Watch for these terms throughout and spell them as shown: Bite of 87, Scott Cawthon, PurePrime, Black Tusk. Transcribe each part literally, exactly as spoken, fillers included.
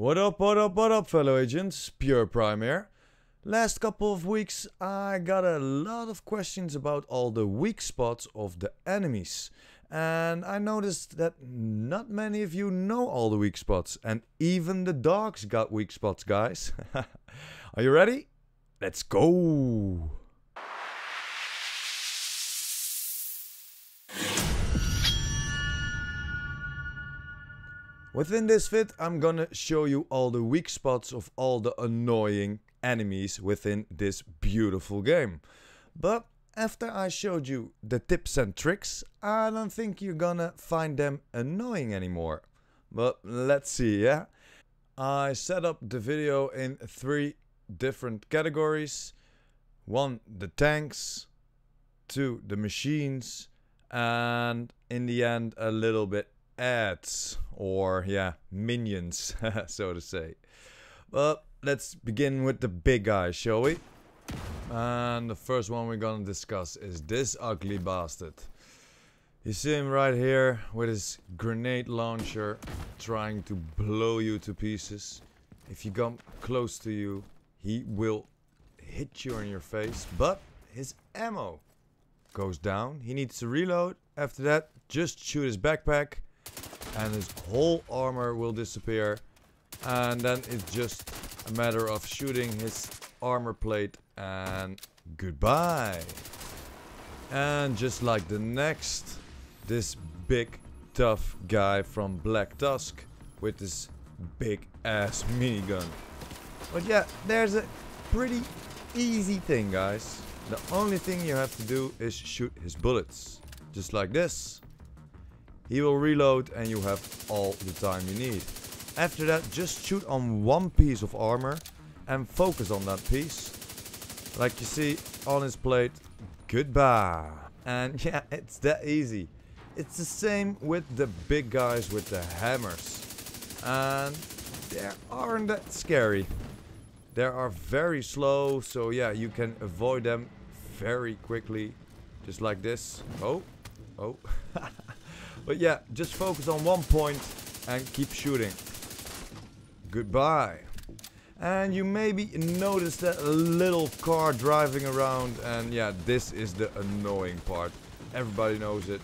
What up, what up, what up, fellow agents? Pure Prime here. Last couple of weeks I got a lot of questions about all the weak spots of the enemies. And I noticed that not many of you know all the weak spots. And even the dogs got weak spots, guys. Are you ready? Let's go! Within this vid, I'm gonna show you all the weak spots of all the annoying enemies within this beautiful game. But after I showed you the tips and tricks, I don't think you're gonna find them annoying anymore. But let's see, yeah? I set up the video in three different categories. One, the tanks. Two, the machines. And in the end, a little bit ads, or yeah, minions, so to say. But let's begin with the big guy, shall we? And the first one we're gonna discuss is this ugly bastard. You see him right here with his grenade launcher trying to blow you to pieces. If you come close to you, he will hit you in your face, but his ammo goes down. He needs to reload. After that, just shoot his backpack and his whole armor will disappear, and then it's just a matter of shooting his armor plate and goodbye. And just like the next, this big tough guy from Black Tusk with this big ass minigun. But yeah, there's a pretty easy thing, guys. The only thing you have to do is shoot his bullets, just like this. He will reload and you have all the time you need. After that, just shoot on one piece of armor and focus on that piece. Like you see on his plate, goodbye. And yeah, it's that easy. It's the same with the big guys with the hammers. And they aren't that scary. They are very slow, so yeah, you can avoid them very quickly. Just like this. Oh, oh. But yeah, just focus on one point and keep shooting. Goodbye. And you maybe noticed that little car driving around, and yeah, this is the annoying part. Everybody knows it.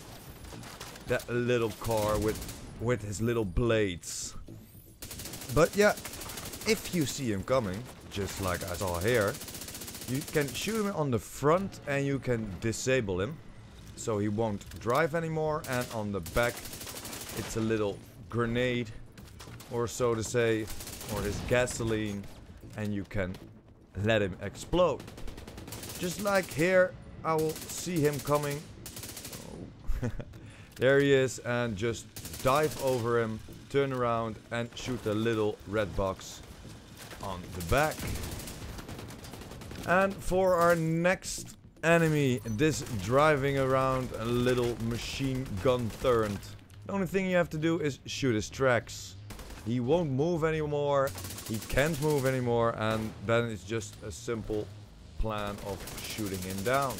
That little car with, with his little blades. But yeah, if you see him coming, just like I saw here, you can shoot him on the front and you can disable him, so he won't drive anymore. And on the back, it's a little grenade, or so to say, or his gasoline, and you can let him explode. Just like here, I will see him coming. Oh. There he is, and just dive over him, turn around and shoot the little red box on the back. And for our next enemy, this driving around a little machine gun turret, the only thing you have to do is shoot his tracks. He won't move anymore, he can't move anymore, and then it's just a simple plan of shooting him down.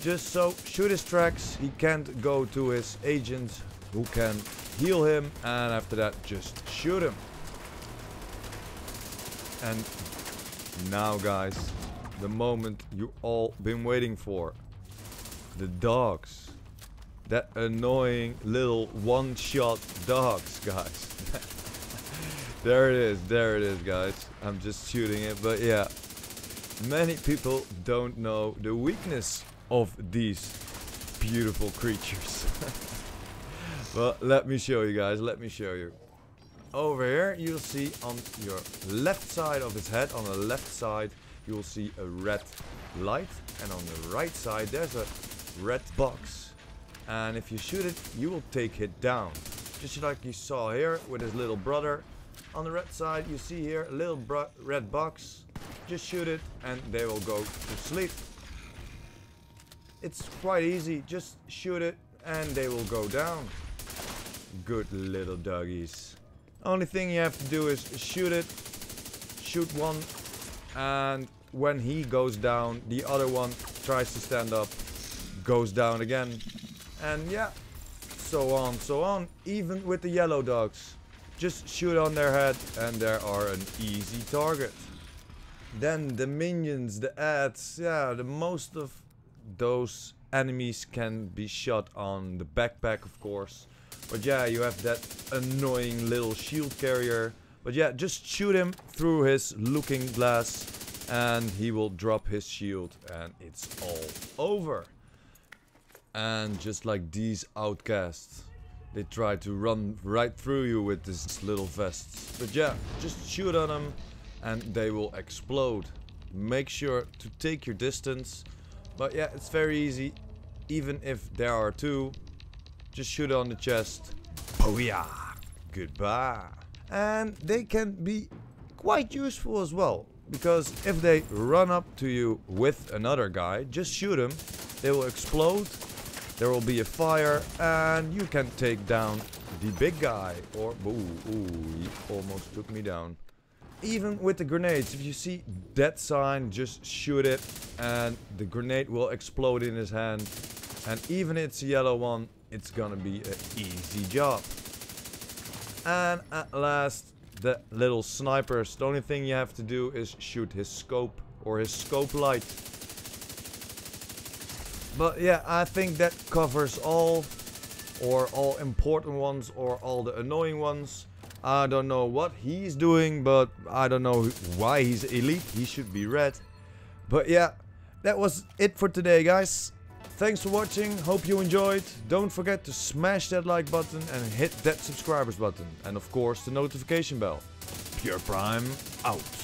Just so, shoot his tracks, he can't go to his agent who can heal him, and after that just shoot him. And now guys, the moment you all been waiting for. The dogs. That annoying little one-shot dogs, guys. There it is, there it is, guys. I'm just shooting it, but yeah. Many people don't know the weakness of these beautiful creatures. Well, let me show you guys, let me show you. Over here, you'll see on your left side of his head, on the left side, you'll see a red light, and on the right side there's a red box, and if you shoot it you will take it down, just like you saw here with his little brother. On the red side you see here a little red box, just shoot it and they will go to sleep. It's quite easy, just shoot it and they will go down. Good little doggies. Only thing you have to do is shoot it, shoot one, and when he goes down, the other one tries to stand up, goes down again, and yeah, so on, so on, even with the yellow dogs. Just shoot on their head and they are an easy target. Then the minions, the ads, yeah, the most of those enemies can be shot on the backpack, of course. But yeah, you have that annoying little shield carrier. But yeah, just shoot him through his looking glass and he will drop his shield and it's all over. And just like these outcasts, they try to run right through you with this little vests. But yeah, just shoot at them and they will explode. Make sure to take your distance. But yeah, it's very easy. Even if there are two, just shoot on the chest. Booyah! Goodbye! And they can be quite useful as well, because if they run up to you with another guy, just shoot him. They will explode, there will be a fire, and you can take down the big guy. Or, ooh, ooh, he almost took me down. Even with the grenades, if you see that sign, just shoot it, and the grenade will explode in his hand. And even if it's a yellow one, it's gonna be an easy job. And at last, the little snipers. The only thing you have to do is shoot his scope or his scope light. But yeah, I think that covers all, or all important ones, or all the annoying ones. I don't know what he's doing, but I don't know why he's elite. He should be red. But yeah, that was it for today, guys. Thanks for watching. Hope you enjoyed. Don't forget to smash that like button and hit that subscribers button. And of course, the notification bell. Pure Prime out.